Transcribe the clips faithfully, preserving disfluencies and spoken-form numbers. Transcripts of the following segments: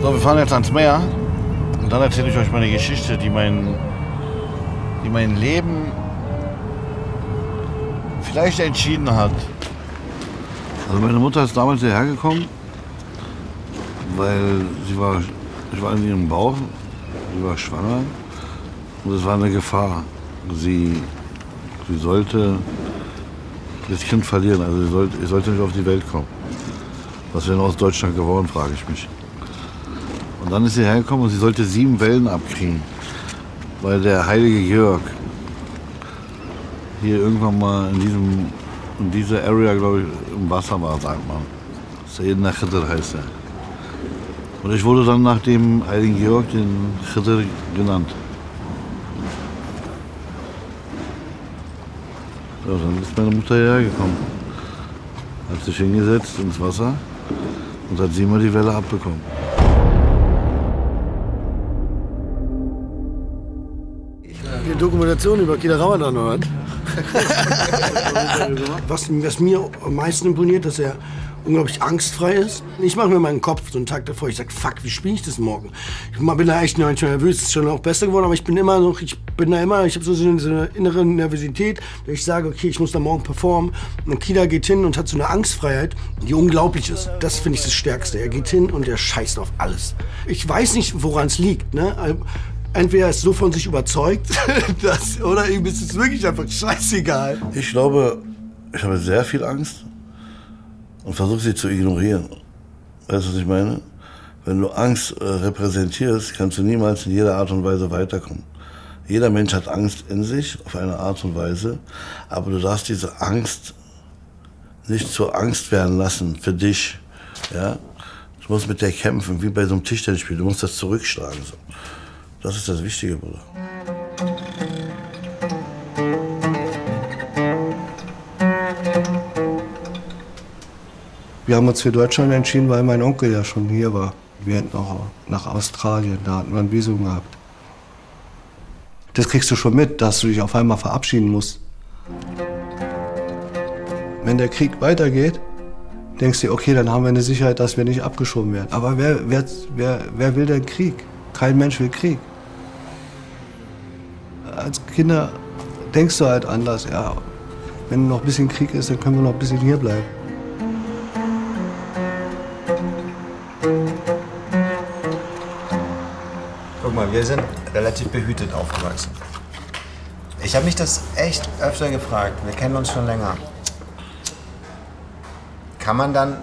So, wir fahren jetzt ans Meer und dann erzähle ich euch meine Geschichte, die mein, die mein Leben vielleicht entschieden hat. Also meine Mutter ist damals hierher gekommen, weil sie war, ich war in ihrem Bauch, sie war schwanger und es war eine Gefahr. Sie, sie sollte das Kind verlieren, also sie sollte, sie sollte nicht auf die Welt kommen. Was wäre aus Deutschland geworden, frage ich mich. Und dann ist sie hergekommen und sie sollte sieben Wellen abkriegen, weil der heilige Jörg hier irgendwann mal in diesem, in dieser Area, glaube ich, im Wasser war, sagt man. Seyyidina Khidr heißt er. Und ich wurde dann nach dem heiligen Georg den Khidr genannt. So, dann ist meine Mutter hierher gekommen, hat sich hingesetzt ins Wasser und hat sie immer die Welle abbekommen. Die Dokumentation über Kida Ramadan, oder? was, was mir am meisten imponiert, dass er unglaublich angstfrei ist. Ich mache mir meinen Kopf so einen Tag davor. Ich sage, fuck, wie spiele ich das morgen? Ich bin da echt manchmal nervös. Es ist schon auch besser geworden, aber ich bin immer noch, ich bin da immer, ich habe so, so eine innere Nervosität, dass ich sage, okay, ich muss da morgen performen. Und Kida geht hin und hat so eine Angstfreiheit, die unglaublich ist. Das finde ich das Stärkste. Er geht hin und er scheißt auf alles. Ich weiß nicht, woran es liegt, ne? Entweder er ist so von sich überzeugt, dass, oder ihm ist es wirklich einfach scheißegal. Ich glaube, ich habe sehr viel Angst und versuche sie zu ignorieren. Weißt du, was ich meine? Wenn du Angst äh, repräsentierst, kannst du niemals in jeder Art und Weise weiterkommen. Jeder Mensch hat Angst in sich, auf eine Art und Weise, aber du darfst diese Angst nicht zur Angst werden lassen für dich. Ja? Du musst mit der kämpfen, wie bei so einem Tischtennisspiel. Du musst das zurückschlagen. So. Das ist das Wichtige, Bruder. Wir haben uns für Deutschland entschieden, weil mein Onkel ja schon hier war. Wir hätten auch nach Australien, da hatten wir ein Visum gehabt. Das kriegst du schon mit, dass du dich auf einmal verabschieden musst. Wenn der Krieg weitergeht, denkst du, okay, dann haben wir eine Sicherheit, dass wir nicht abgeschoben werden. Aber wer, wer, wer, wer will denn Krieg? Kein Mensch will Krieg. Als Kinder denkst du halt anders, ja, wenn noch ein bisschen Krieg ist, dann können wir noch ein bisschen hier bleiben. Guck mal, wir sind relativ behütet aufgewachsen. Ich habe mich das echt öfter gefragt, wir kennen uns schon länger. Kann man dann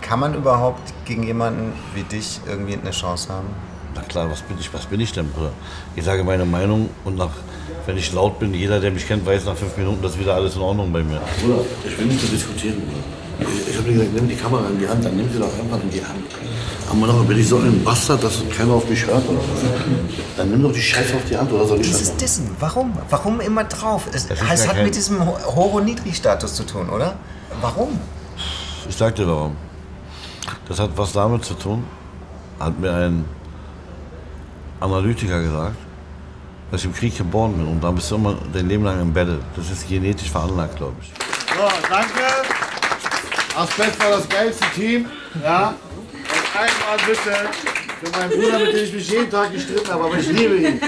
Kann man überhaupt gegen jemanden wie dich irgendwie eine Chance haben? Na klar, was bin ich, was bin ich denn, Bruder? Ich sage meine Meinung und nach, wenn ich laut bin, jeder, der mich kennt, weiß nach fünf Minuten, dass wieder alles in Ordnung bei mir. Bruder, ich will nicht so diskutieren, Bruder. Ich, ich habe dir gesagt, nimm die Kamera in die Hand, dann nimm sie doch einfach in die Hand. Aber noch, bin ich so ein Bastard, dass keiner auf mich hört oder was? Dann nimm doch die Scheiße auf die Hand oder soll ich das? Dieses Dissen, warum? Warum immer drauf? Es, das es hat kein... mit diesem Horo-Nitri-Status zu tun, oder? Warum? Ich sag dir warum. Das hat was damit zu tun, hat mir ein Analytiker gesagt, dass ich im Krieg geboren bin und dann bist du immer dein Leben lang im Battle. Das ist genetisch veranlagt, glaube ich. So, danke. Asbest war das geilste Team. Ja. Und einmal bitte für meinen Bruder, mit dem ich mich jeden Tag gestritten habe, aber ich liebe ihn.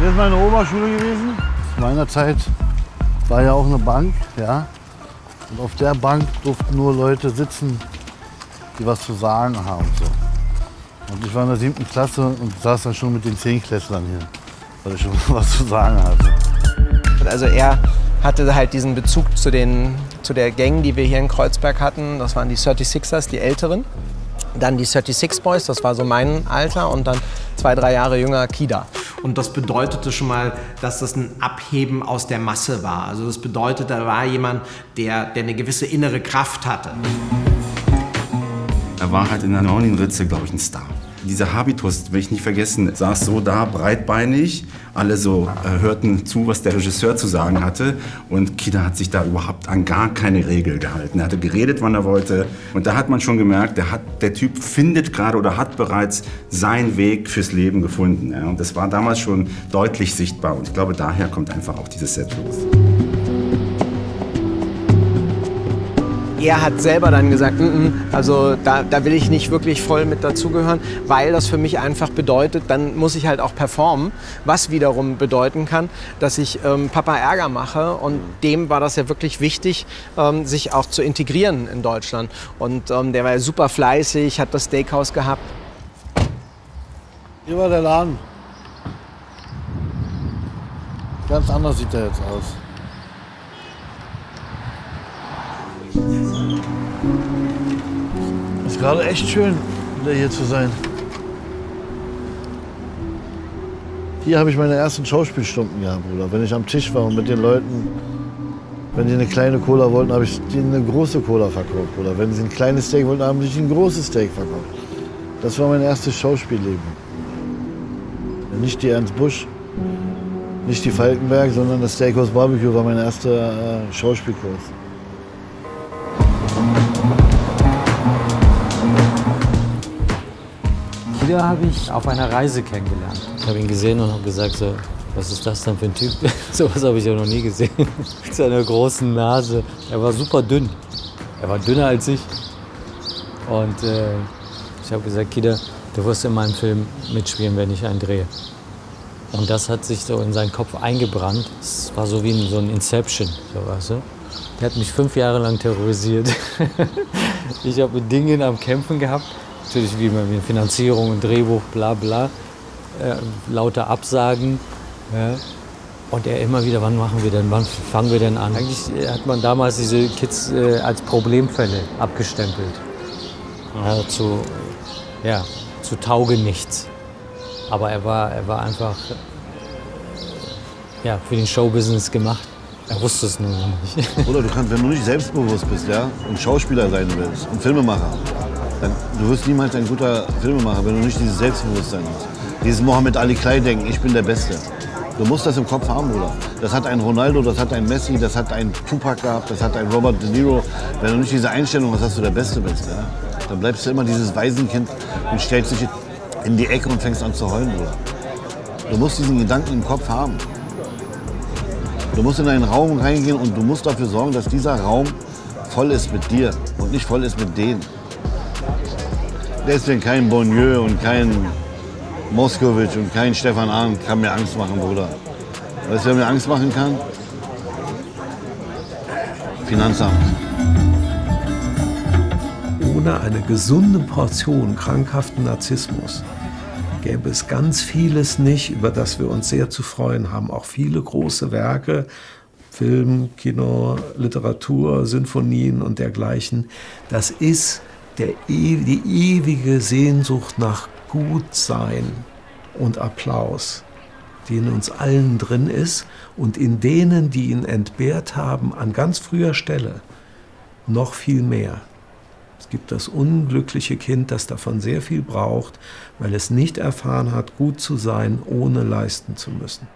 Das ist meine Oberschule gewesen. Zu meiner Zeit war ja auch eine Bank, ja. Und auf der Bank durften nur Leute sitzen, die was zu sagen haben. So. Und ich war in der siebten Klasse und saß dann schon mit den Zehnklässlern hier, weil ich schon was zu sagen hatte. Also er hatte halt diesen Bezug zu, den, zu der Gang, die wir hier in Kreuzberg hatten. Das waren die sechsunddreißigers, die Älteren. Dann die sechsunddreißig Boys, das war so mein Alter. Und dann zwei, drei Jahre jünger Kida. Und das bedeutete schon mal, dass das ein Abheben aus der Masse war. Also das bedeutet, da war jemand, der, der eine gewisse innere Kraft hatte. Er war halt in der neunzehn Ritze, glaube ich, ein Star. Dieser Habitus, will ich nicht vergessen, saß so da, breitbeinig. Alle so äh, hörten zu, was der Regisseur zu sagen hatte. Und Kida hat sich da überhaupt an gar keine Regel gehalten. Er hatte geredet, wann er wollte. Und da hat man schon gemerkt, der, hat, der Typ findet gerade oder hat bereits seinen Weg fürs Leben gefunden. Ja. Und das war damals schon deutlich sichtbar. Und ich glaube, daher kommt einfach auch dieses Set los. Er hat selber dann gesagt, n -n, also da, da will ich nicht wirklich voll mit dazugehören, weil das für mich einfach bedeutet, dann muss ich halt auch performen, was wiederum bedeuten kann, dass ich ähm, Papa Ärger mache. Und dem war das ja wirklich wichtig, ähm, sich auch zu integrieren in Deutschland. Und ähm, der war ja super fleißig, hat das Steakhouse gehabt. Hier war der Laden. Ganz anders sieht der jetzt aus. Ist gerade echt schön, wieder hier zu sein. Hier habe ich meine ersten Schauspielstunden gehabt, Bruder. Wenn ich am Tisch war und mit den Leuten, wenn die eine kleine Cola wollten, habe ich denen eine große Cola verkauft. Oder wenn sie ein kleines Steak wollten, habe ich ihnen ein großes Steak verkauft. Das war mein erstes Schauspielleben. Nicht die Ernst Busch, nicht die Falkenberg, sondern das Steakhouse Barbecue war mein erster äh, Schauspielkurs. Kida habe ich auf einer Reise kennengelernt. Ich habe ihn gesehen und habe gesagt, so, was ist das denn für ein Typ? So was habe ich ja noch nie gesehen. Mit seiner großen Nase. Er war super dünn. Er war dünner als ich. Und äh, ich habe gesagt, Kida, du wirst in meinem Film mitspielen, wenn ich einen drehe. Und das hat sich so in seinen Kopf eingebrannt. Es war so wie in, so ein Inception. So, weißt du? Er hat mich fünf Jahre lang terrorisiert. Ich habe mit Dingen am Kämpfen gehabt. Natürlich wie mit Finanzierung und Drehbuch, bla bla. Äh, lauter Absagen. Ja. Und er immer wieder, wann machen wir denn, wann fangen wir denn an? Eigentlich hat man damals diese Kids äh, als Problemfälle abgestempelt. Ja, zu, ja, zu taugenichts. Aber er war, er war einfach ja, für den Showbusiness gemacht. Er wusste es nur nicht. Oder du kannst, wenn du nicht selbstbewusst bist, ja, und Schauspieler sein willst und Filmemacher, dann du wirst niemals ein guter Filmemacher, wenn du nicht dieses Selbstbewusstsein hast. Dieses Mohammed Ali Klei-Denken, ich bin der Beste. Du musst das im Kopf haben, Bruder. Das hat ein Ronaldo, das hat ein Messi, das hat ein Tupac gehabt, das hat ein Robert De Niro. Wenn du nicht diese Einstellung hast, dass du der Beste bist, ja, dann bleibst du immer dieses Waisenkind und stellst dich in die Ecke und fängst an zu heulen, Bruder. Du musst diesen Gedanken im Kopf haben. Du musst in einen Raum reingehen und du musst dafür sorgen, dass dieser Raum voll ist mit dir und nicht voll ist mit denen. Deswegen kein Bonnieu und kein Moskowitsch und kein Stefan Arndt kann mir Angst machen, Bruder. Weißt du, wer mir Angst machen kann? Finanzamt. Ohne eine gesunde Portion krankhaften Narzissmus gäbe es ganz vieles nicht, über das wir uns sehr zu freuen haben. Auch viele große Werke, Film, Kino, Literatur, Sinfonien und dergleichen. Das ist der, die ewige Sehnsucht nach Gutsein und Applaus, die in uns allen drin ist und in denen, die ihn entbehrt haben, an ganz früher Stelle noch viel mehr. Es gibt das unglückliche Kind, das davon sehr viel braucht, weil es nicht erfahren hat, gut zu sein, ohne leisten zu müssen.